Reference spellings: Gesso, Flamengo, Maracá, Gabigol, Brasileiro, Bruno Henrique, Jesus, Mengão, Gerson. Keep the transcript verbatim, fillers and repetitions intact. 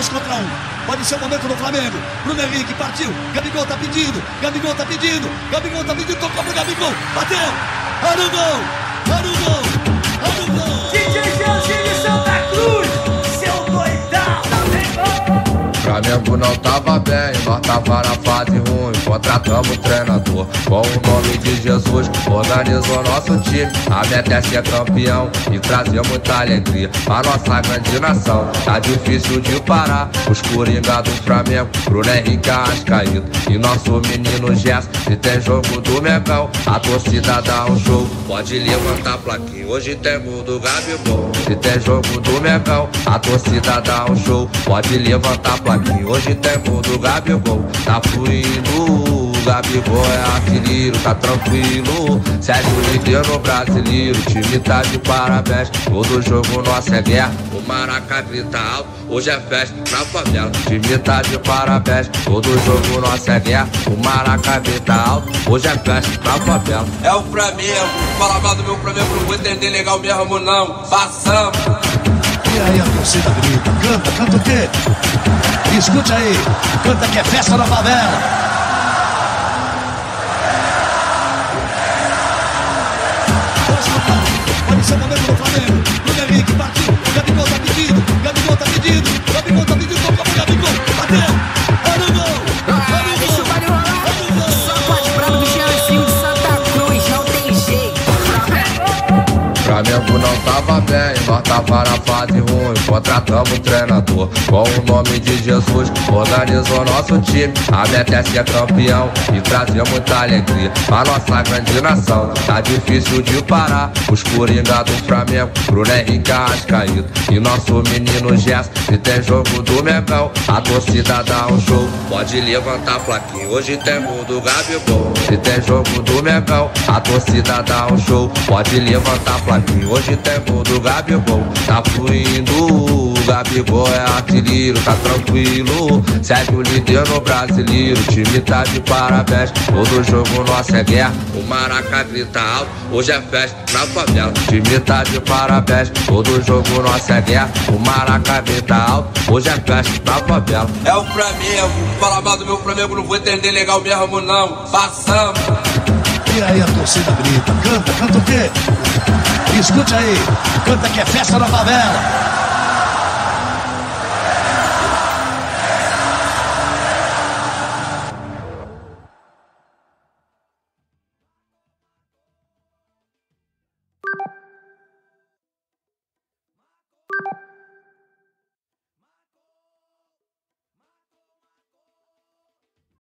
dois contra um. Pode ser o momento do Flamengo. Bruno Henrique partiu. Gabigol tá pedindo. Gabigol tá pedindo. Gabigol tá pedindo. Tocou pro Gabigol. Bateu. Olha o gol. Olha o gol. Olha o gol. D J Gerson de Santa Cruz. Seu doidão. Flamengo não tava bem, mas tava na fase ruim. Contratamos o treinador com o nome de Jesus, organizou nosso time. A meta é ser campeão e trazer muita alegria pra nossa grande nação. Tá difícil de parar os coringa do Flamengo, Bruno Henrique, Arrascaído e nosso menino Gesso. Se tem jogo do Mengão, a torcida dá um show. Pode levantar a plaquinha, hoje tem gol do Gabigol. Se tem jogo do Mengão, a torcida dá um show. Pode levantar a plaquinha, hoje tem gol do Gabigol. Tá fluindo. Gabigol é artilheiro, tá tranquilo. Segue o líder no Brasileiro, o time tá de parabéns. Todo jogo nosso é guerra, o Maracá grita alto. Hoje é festa na favela, o time tá de parabéns. Todo jogo nosso é guerra, o Maracá grita alto. Hoje é festa na favela. É o Flamengo, fala mal do meu Flamengo, não vou entender legal mesmo não. Passamos. E aí a torcida grita, canta, canta o quê? Escute aí, canta que é festa na favela. Pode ser o momento do Flamengo. Bruno Henrique partiu. Gabigol tá pedindo. Gabigol tá pedindo. Gabigol tá pedindo. Tocou pro Gabigol. Bateu. Olha o gol. Olha o gol. Isso vai rolar. Só pode brabo do Gerson de Santa Cruz. Não tem jeito. Flamengo não tava bem, mas tava na fase ruim. Contratamos o treinador com o nome de Jesus, organizou nosso time. A meta é ser campeão e trazer muita alegria pra nossa grande nação. Tá difícil de parar os coringa do Flamengo, Bruno Henrique, Arrascaído e nosso menino Gerson. Se tem jogo do Mengão, a torcida dá um show. Pode levantar a plaquinha, hoje tem gol do Gabigol. Se tem jogo do Mengão, a torcida dá um show. Pode levantar a plaquinha, hoje tem gol do Gabigol. Tá fluindo, Gabigol é artilheiro, tá tranquilo. Segue o líder no Brasileiro, o time tá de parabéns. Todo jogo nosso é guerra, o Maracá grita alto. Hoje é festa na favela, o time tá de parabéns. Todo jogo nosso é guerra, o Maracá grita alto. Hoje é festa na favela. É o Flamengo, fala mal do meu Flamengo, não vou entender legal mesmo não. Passamos. E aí a torcida grita, canta, canta o quê? Escute aí, canta que é festa na favela.